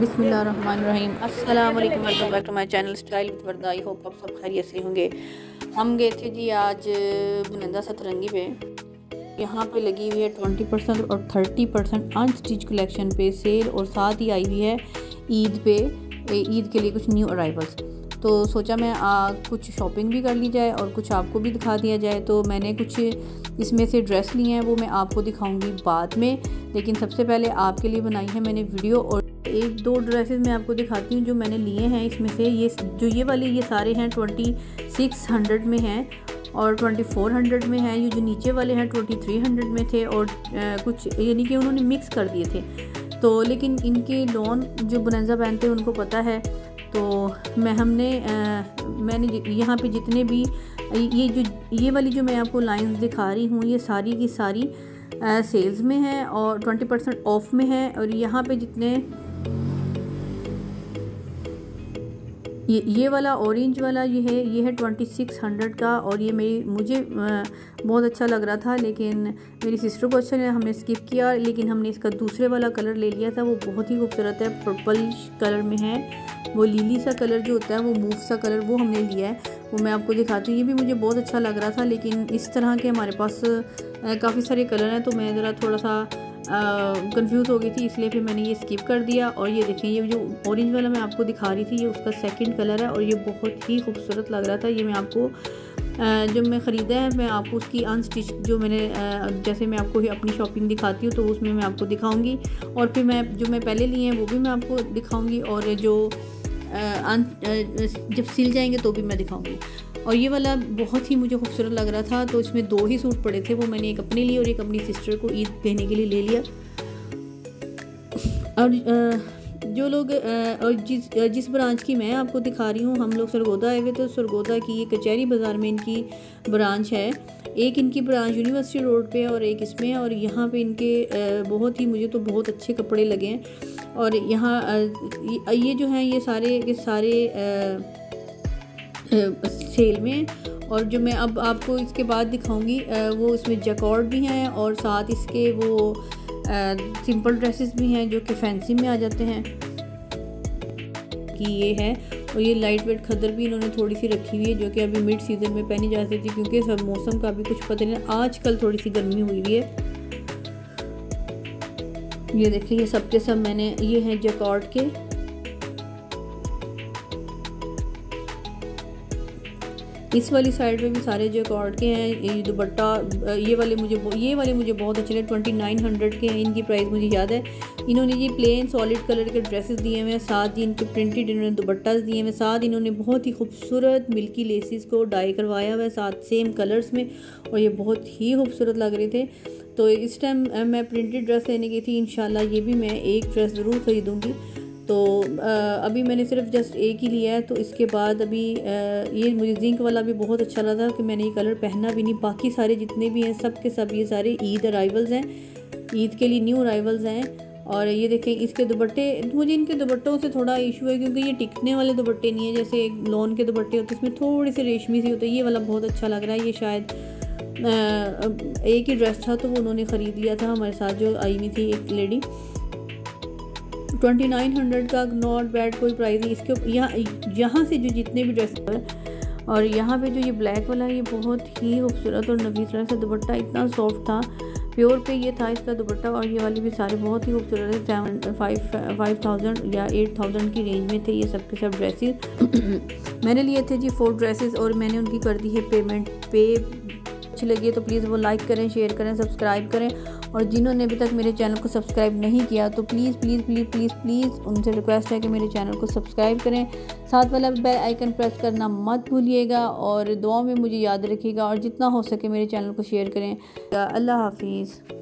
बिस्मिल्लाहिर्रहमानिर्रहीम। अस्सलाम वालेकुम, welcome back to my channel style with Warda. I hope आप सब खैरियत से होंगे। हम गए थे जी आज बुनंदा सतरंगी पे। यहाँ पे लगी हुई है 20% और 30% अनस्टिच कलेक्शन पे सेल, और साथ ही आई हुई है ईद पे, ईद के लिए कुछ न्यू अराइवल्स। तो सोचा मैं कुछ शॉपिंग भी कर ली जाए और कुछ आपको भी दिखा दिया जाए। तो मैंने कुछ इसमें से ड्रेस लिए हैं, वो मैं आपको दिखाऊँगी बाद में, लेकिन सबसे पहले आपके लिए बनाई है मैंने वीडियो। और एक दो ड्रेसेस मैं आपको दिखाती हूँ जो मैंने लिए हैं। इसमें से ये वाले ये सारे हैं 2600 में हैं और 2400 में हैं। ये जो नीचे वाले हैं 2300 में थे और कुछ यानी कि उन्होंने मिक्स कर दिए थे। तो लेकिन इनके लॉन जो बुनंजा पहनते हैं उनको पता है। तो मैंने यहाँ पे जितने भी ये वाली जो मैं आपको लाइंस दिखा रही हूँ ये सारी की सारी सेल्स में है और 20% ऑफ में है। और यहाँ पे जितने ये वाला ऑरेंज वाला ये है 2600 का, और ये मुझे बहुत अच्छा लग रहा था, लेकिन मेरी सिस्टर को अच्छा लगा, हमने स्किप किया। लेकिन हमने इसका दूसरे वाला कलर ले लिया था, वो बहुत ही खूबसूरत है, पर्पल कलर में है, वो लीली सा कलर जो होता है, वो मूव सा कलर, वो हमने लिया है, वो मैं आपको दिखाती हूँ। ये भी मुझे बहुत अच्छा लग रहा था, लेकिन इस तरह के हमारे पास काफ़ी सारे कलर हैं, तो मैं ज़रा थोड़ा सा कंफ्यूज हो गई थी, इसलिए फिर मैंने ये स्किप कर दिया। और ये देखें, ये जो ऑरेंज वाला मैं आपको दिखा रही थी ये उसका सेकंड कलर है, और ये बहुत ही खूबसूरत लग रहा था। ये मैं आपको जब मैं ख़रीदा है, मैं आपको उसकी अनस्टिच जो मैंने जैसे मैं आपको अपनी शॉपिंग दिखाती हूँ तो उसमें मैं आपको दिखाऊँगी, और फिर जो मैं पहले लिए हैं वो भी मैं आपको दिखाऊँगी, और जो जब सिल जाएंगे तो भी मैं दिखाऊँगी। और ये वाला बहुत ही मुझे खूबसूरत लग रहा था, तो इसमें दो ही सूट पड़े थे, वो मैंने एक अपने लिए और एक अपनी सिस्टर को ईद देने के लिए ले लिया। और जो लोग और जिस ब्रांच की मैं आपको दिखा रही हूँ, हम लोग सरगोधा आए हुए, तो सरगोधा की ये कचहरी बाज़ार में इनकी ब्रांच है। एक इनकी ब्रांच यूनिवर्सिटी रोड पे और एक इसमें, और यहाँ पे इनके बहुत ही मुझे तो बहुत अच्छे कपड़े लगे हैं। और यहाँ ये जो हैं ये सारे के सारे सेल में। और जो मैं अब आपको इसके बाद दिखाऊंगी वो इसमें जैकॉर्ड भी हैं, और साथ इसके वो सिंपल ड्रेसेस भी हैं जो कि फैंसी में आ जाते हैं कि ये है। और ये लाइट वेट खदर भी इन्होंने थोड़ी सी रखी हुई है, जो कि अभी मिड सीज़न में पहनी जा सकती है, क्योंकि सब मौसम का भी कुछ पता नहीं, आजकल थोड़ी सी गर्मी हुई हुई है। ये देखिए, ये सब के सब मैंने ये हैं जैकॉर्ड के। इस वाली साइड में भी सारे जैकॉर्ड के हैं। ये दुपट्टा ये वाले मुझे बहुत अच्छे लगे, 2900 के हैं, इनकी प्राइस मुझे याद है। इन्होंने ये प्लेन सॉलिड कलर के ड्रेसेस दिए हुए हैं, साथ ही इनके प्रिंटेड इन्होंने दुपट्टास दिए हुए हैं, साथ इन्होंने बहुत ही खूबसूरत मिल्की लेसिस को डाई करवाया हुआ है, साथ सेम कलर्स में, और ये बहुत ही खूबसूरत लग रहे थे। तो इस टाइम मैं प्रिंटेड ड्रेस लेने गई थी, इंशाल्लाह ये भी मैं एक ड्रेस ज़रूर ख़रीदूँगी। तो अभी मैंने सिर्फ जस्ट एक ही लिया है। तो इसके बाद अभी ये मुझे जिंक वाला भी बहुत अच्छा लगा कि मैंने ये कलर पहना भी नहीं। बाकी सारे जितने भी हैं सब के सब ये सारे ईद अराइवल्स हैं, ईद के लिए न्यू अराइवल्स हैं। और ये देखें इसके दुपट्टे, मुझे इनके दुपट्टों से थोड़ा इशू है, क्योंकि ये टिकने वाले दुपट्टे नहीं है, जैसे एक लॉन के दुपट्टे होते हैं, इसमें थोड़े से रेशमी से होते हैं। ये वाला बहुत अच्छा लग रहा है, ये शायद एक ही ड्रेस था तो वो उन्होंने ख़रीद लिया था, हमारे साथ जो आई हुई थी एक लेडी। 2900 का नॉट बैड कोई प्राइस नहीं इसके। यहाँ से जो जितने भी ड्रेस हैं, और यहाँ पे जो ये ब्लैक वाला है ये बहुत ही खूबसूरत और नफीस रहा था, दुपट्टा इतना सॉफ्ट था, प्योर पे ये था इसका दुपट्टा। और ये वाले भी सारे बहुत ही खूबसूरत है, 5,000 या 8,000 की रेंज में थे ये सब के सब ड्रेसेस। मैंने लिए थे जी 4 ड्रेसेस, और मैंने उनकी कर दी है पेमेंट। पे अच्छी लगी है तो प्लीज़ वो लाइक करें, शेयर करें, सब्सक्राइब करें, और जिन्होंने अभी तक मेरे चैनल को सब्सक्राइब नहीं किया तो please please please please please उनसे रिक्वेस्ट है कि मेरे चैनल को सब्सक्राइब करें, साथ वाला बेल आइकन प्रेस करना मत भूलिएगा, और दुआओं में मुझे याद रखिएगा, और जितना हो सके मेरे चैनल को शेयर करें। अल्लाह हाफिज़।